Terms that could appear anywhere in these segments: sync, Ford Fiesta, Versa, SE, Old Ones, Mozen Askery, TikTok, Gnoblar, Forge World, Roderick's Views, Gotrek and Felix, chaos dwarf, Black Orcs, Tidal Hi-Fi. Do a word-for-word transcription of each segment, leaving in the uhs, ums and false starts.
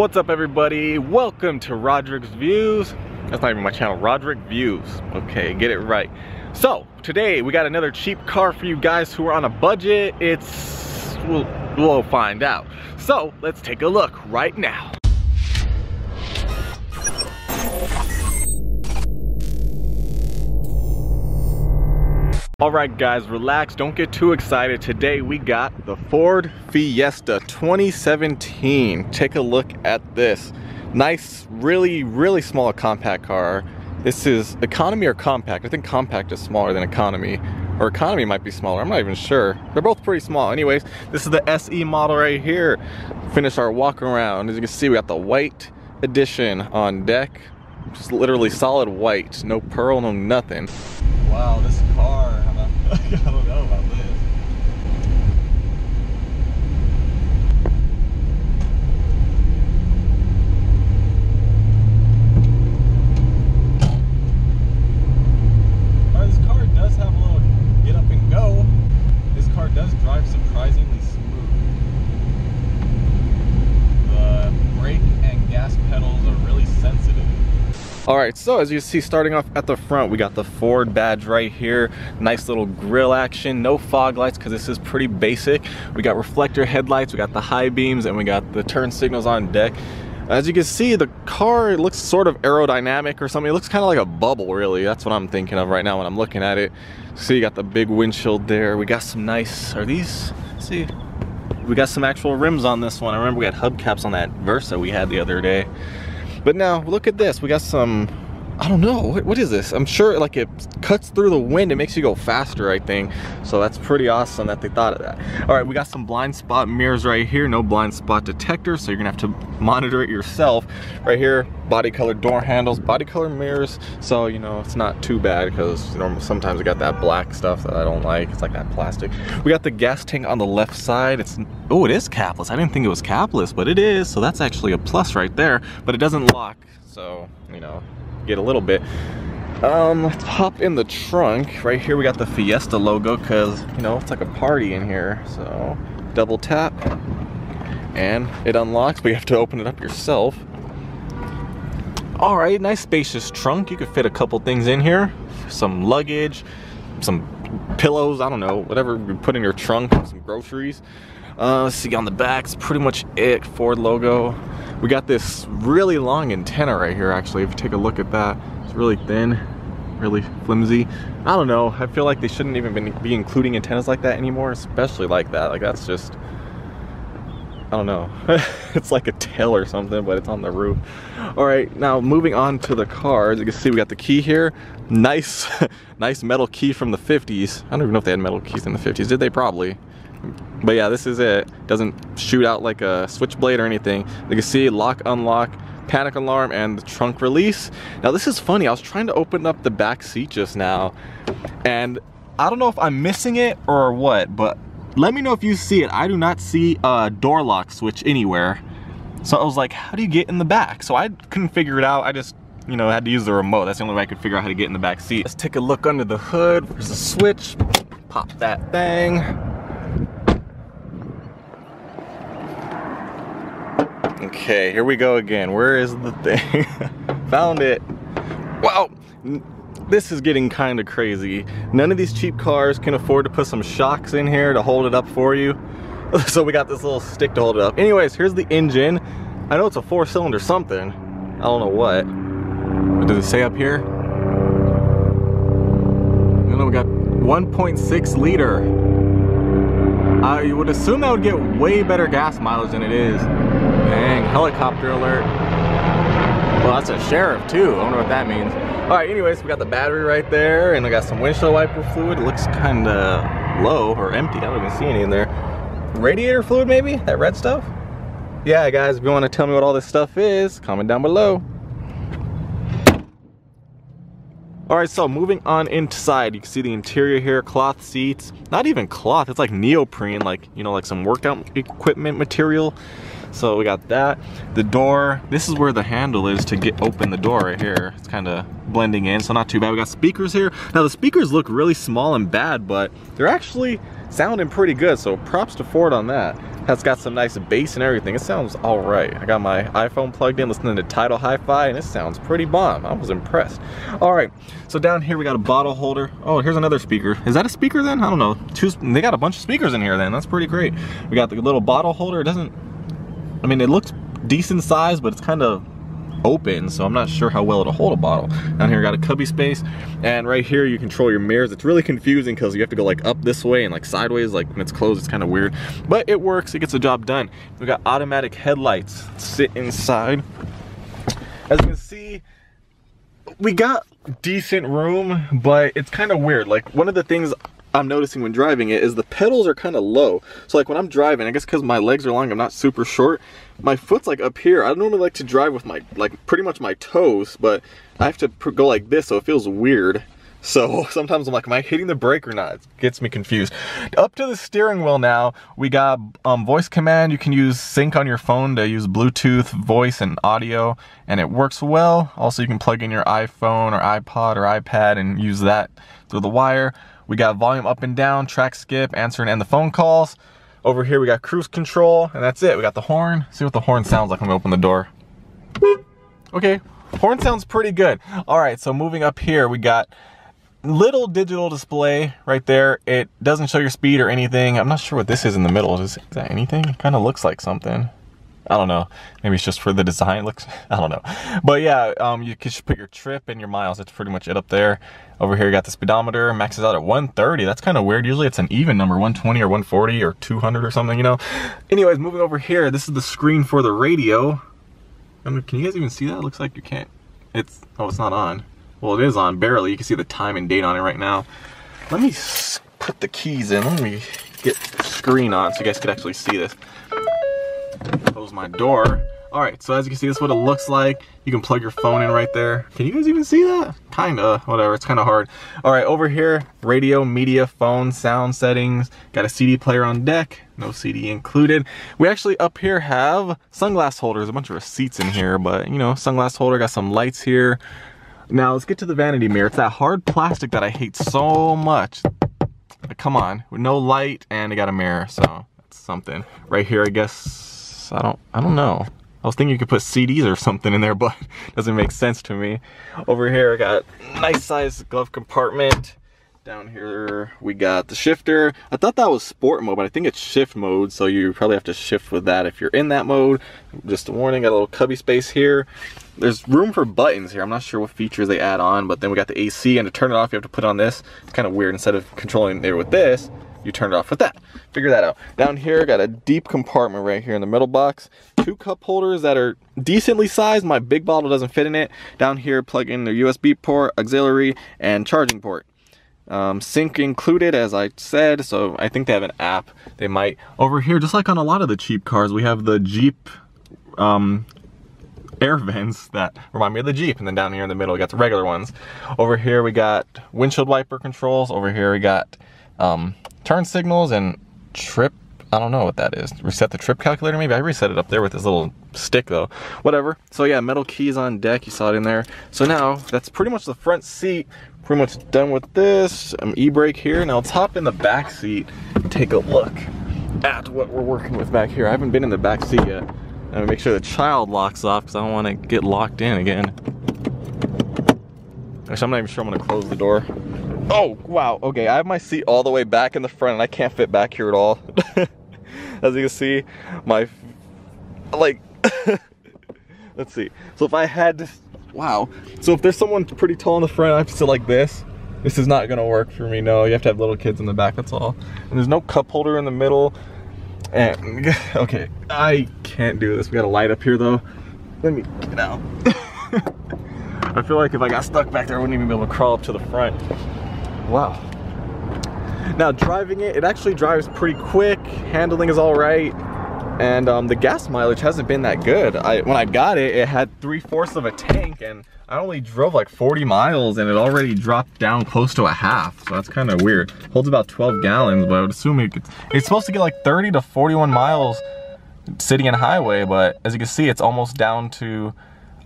What's up, everybody? Welcome to Roderick's Views. That's not even my channel, Roderick Views. Okay, get it right. So today we got another cheap car for you guys who are on a budget. It's, we'll, we'll find out. So let's take a look right now. Alright guys, relax, don't get too excited. Today we got the Ford Fiesta twenty seventeen. Take a look at this. Nice, really, really small compact car. This is economy or compact? I think compact is smaller than economy. Or economy might be smaller, I'm not even sure. They're both pretty small. Anyways, this is the S E model right here. Finish our walk around. As you can see, we got the white edition on deck. Just literally solid white. No pearl, no nothing. Wow, this car. I don't know about this. All right, this car does have a little get up and go. This car does drive surprisingly smooth. The brake and gas pedals are really sensitive. Alright, so as you see, starting off at the front, we got the Ford badge right here. Nice little grill action, no fog lights because this is pretty basic. We got reflector headlights, we got the high beams, and we got the turn signals on deck. As you can see, the car, it looks sort of aerodynamic or something. It looks kind of like a bubble, really. That's what I'm thinking of right now when I'm looking at it. So you got the big windshield there. We got some nice, are these, let's see. We got some actual rims on this one. I remember we had hubcaps on that Versa we had the other day. But now, look at this, we got some, I don't know, what, what is this? I'm sure like it cuts through the wind, it makes you go faster, I think. So that's pretty awesome that they thought of that. All right, we got some blind spot mirrors right here, no blind spot detector, so you're gonna have to monitor it yourself. Right here, body color door handles, body color mirrors, so you know, it's not too bad because you know, sometimes we got that black stuff that I don't like, it's like that plastic. We got the gas tank on the left side, it's oh, it is capless. I didn't think it was capless, but it is. So that's actually a plus right there, but it doesn't lock. So, you know, get a little bit. Um, let's hop in the trunk. Right here we got the Fiesta logo because, you know, it's like a party in here. So double tap and it unlocks, but you have to open it up yourself. All right, nice spacious trunk. You could fit a couple things in here. Some luggage, some pillows, I don't know, whatever you put in your trunk, some groceries. Uh, let's see, on the back's pretty much it, Ford logo. We got this really long antenna right here, actually, if you take a look at that. It's really thin, really flimsy. I don't know, I feel like they shouldn't even be including antennas like that anymore, especially like that. Like, that's just, I don't know. It's like a tail or something, but it's on the roof. All right, now moving on to the car. As you can see, we got the key here. Nice, nice metal key from the fifties. I don't even know if they had metal keys in the fifties. Did they? Probably. But yeah, this is it. Doesn't shoot out like a switchblade or anything. You can see lock, unlock, panic alarm, and the trunk release. Now this is funny, I was trying to open up the back seat just now, and I don't know if I'm missing it or what, but let me know if you see it. I do not see a door lock switch anywhere. So I was like, how do you get in the back? So I couldn't figure it out. I just, you know, had to use the remote. That's the only way I could figure out how to get in the back seat. Let's take a look under the hood. There's a switch. Pop that thing. Okay, here we go again. Where is the thing? Found it. Wow, this is getting kind of crazy. None of these cheap cars can afford to put some shocks in here to hold it up for you. So we got this little stick to hold it up. Anyways, here's the engine. I know it's a four cylinder something. I don't know what. What does it say up here? I don't know, we got one point six liter. I would assume that would get way better gas mileage than it is. Dang, helicopter alert. Well, that's a sheriff too. I don't know what that means. All right, anyways, we got the battery right there, and I got some windshield wiper fluid. It looks kind of low or empty. I don't even see any in there. Radiator fluid, maybe? That red stuff? Yeah, guys, if you want to tell me what all this stuff is, comment down below. All right, so moving on inside, you can see the interior here, cloth seats. Not even cloth, it's like neoprene, like, you know, like some workout equipment material. So we got that. The door, this is where the handle is to get open the door right here. It's kind of blending in, so not too bad. We got speakers here. Now the speakers look really small and bad, but they're actually sounding pretty good, so props to Ford on that. That's got some nice bass and everything. It sounds all right. I got my iPhone plugged in listening to Tidal Hi-Fi and it sounds pretty bomb. I was impressed. All right, so down here we got a bottle holder. Oh, here's another speaker. Is that a speaker then? I don't know. Two, they got a bunch of speakers in here then. That's pretty great. We got the little bottle holder. It doesn't, I mean, it looks decent size, but it's kind of open, so I'm not sure how well it'll hold a bottle. Down here got a cubby space, and right here you control your mirrors. It's really confusing because you have to go like up this way and like sideways. Like when it's closed, it's kind of weird, but it works. It gets the job done. We got automatic headlights. Let's sit inside. As you can see, we got decent room, but it's kind of weird. Like one of the things I'm noticing when driving it is the pedals are kind of low. So like when I'm driving, I guess because my legs are long, I'm not super short, my foot's like up here. I normally like to drive with my, like pretty much my toes, but I have to go like this, so it feels weird. So sometimes I'm like, am I hitting the brake or not? It gets me confused. Up to the steering wheel now, we got um, voice command. You can use sync on your phone to use Bluetooth, voice, and audio, and it works well. Also, you can plug in your iPhone or iPod or iPad and use that through the wire. We got volume up and down, track skip, answer and end the phone calls. Over here we got cruise control, and that's it. We got the horn. See what the horn sounds like when we open the door. Okay, horn sounds pretty good. All right, so moving up here, we got little digital display right there. It doesn't show your speed or anything. I'm not sure what this is in the middle. Is, is that anything? It kind of looks like something. I don't know. Maybe it's just for the design looks. I don't know. But yeah, um, you can just put your trip and your miles. That's pretty much it up there. Over here, you got the speedometer. Maxes out at one thirty. That's kind of weird. Usually it's an even number, one twenty or one forty or two hundred or something, you know? Anyways, moving over here, this is the screen for the radio. I mean, can you guys even see that? It looks like you can't. It's, oh, it's not on. Well, it is on, barely. You can see the time and date on it right now. Let me put the keys in. Let me get the screen on so you guys could actually see this. Close my door. All right, so as you can see, this is what it looks like. You can plug your phone in right there. Can you guys even see that? Kinda, whatever, it's kinda hard. All right, over here, radio, media, phone, sound settings. Got a C D player on deck, no C D included. We actually up here have sunglass holders, a bunch of receipts in here, but you know, sunglass holder, got some lights here. Now let's get to the vanity mirror. It's that hard plastic that I hate so much. But come on, with no light, and it got a mirror, so that's something. Right here, I guess, I don't, I don't know. I was thinking you could put C Ds or something in there, but it doesn't make sense to me. Over here, I got nice size glove compartment. Down here, we got the shifter. I thought that was sport mode, but I think it's shift mode, so you probably have to shift with that if you're in that mode. Just a warning, got a little cubby space here. There's room for buttons here. I'm not sure what features they add on, but then we got the A C, and to turn it off, you have to put on this. It's kind of weird. Instead of controlling it with this, you turn it off with that. Figure that out. Down here, got a deep compartment right here in the middle box. Two cup holders that are decently sized. My big bottle doesn't fit in it. Down here, plug in the U S B port, auxiliary, and charging port. Um, sync included, as I said, so I think they have an app. They might. Over here, just like on a lot of the cheap cars, we have the Jeep um, air vents that remind me of the Jeep. And then down here in the middle, we got the regular ones. Over here, we got windshield wiper controls. Over here, we got um, turn signals and trip, I don't know what that is. Reset the trip calculator maybe? I reset it up there with this little stick though. Whatever. So yeah, metal keys on deck, you saw it in there. So now, that's pretty much the front seat. Pretty much done with this. I'm e-brake here. Now let's hop in the back seat and take a look at what we're working with back here. I haven't been in the back seat yet. I'm gonna make sure the child locks off because I don't want to get locked in again. Actually, I'm not even sure I'm gonna close the door. Oh, wow, okay, I have my seat all the way back in the front and I can't fit back here at all. As you can see, my, like, let's see. So if I had to, wow. So if there's someone pretty tall in the front, I have to sit like this. This is not gonna work for me, no. You have to have little kids in the back, that's all. And there's no cup holder in the middle. And, okay, I can't do this. We got a light up here though. Let me get it out. I feel like if I got stuck back there, I wouldn't even be able to crawl up to the front. Wow. Now driving it, it actually drives pretty quick. Handling is all right. And um, the gas mileage hasn't been that good. I, when I got it, it had three-fourths of a tank and I only drove like forty miles and it already dropped down close to a half. So that's kind of weird. Holds about twelve gallons, but I would assume it could, it's supposed to get like thirty to forty-one miles city and highway, but as you can see, it's almost down to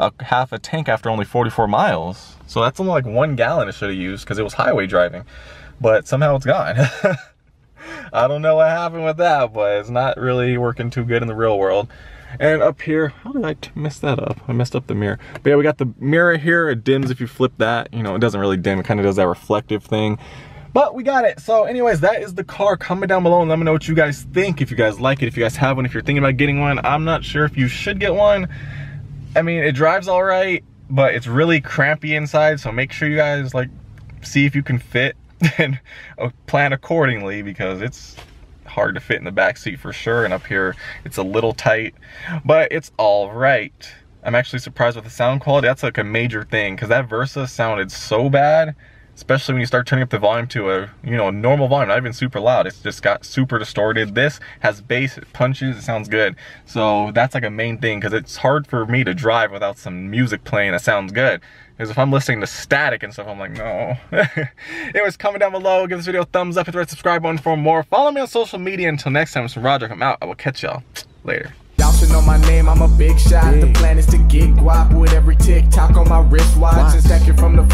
a half a tank after only forty-four miles. So that's only like one gallon it should have used because it was highway driving, but somehow it's gone. I don't know what happened with that, but it's not really working too good in the real world. And up here, how did I mess that up? I messed up the mirror. But yeah, we got the mirror here. It dims if you flip that. You know, it doesn't really dim. It kind of does that reflective thing. But we got it. So anyways, that is the car. Comment down below and let me know what you guys think. If you guys like it, if you guys have one, if you're thinking about getting one. I'm not sure if you should get one. I mean, it drives all right, but it's really crampy inside. So make sure you guys like see if you can fit and plan accordingly, because it's hard to fit in the back seat for sure. And up here, it's a little tight, but it's all right. I'm actually surprised with the sound quality. That's like a major thing, because that Versa sounded so bad. Especially when you start turning up the volume to a, you know, a normal volume, not even super loud. It's just got super distorted. This has bass, it punches, it sounds good. So that's like a main thing, because it's hard for me to drive without some music playing that sounds good. Because if I'm listening to static and stuff, I'm like, no. Anyways, comment down below, give this video a thumbs up, hit the red subscribe button for more. Follow me on social media. Until next time, it's Roderick. I'm out. I will catch y'all later. Y'all should know my name, I'm a big shot. The plan is to get guap with every TikTok on my wristwatch and stack it from the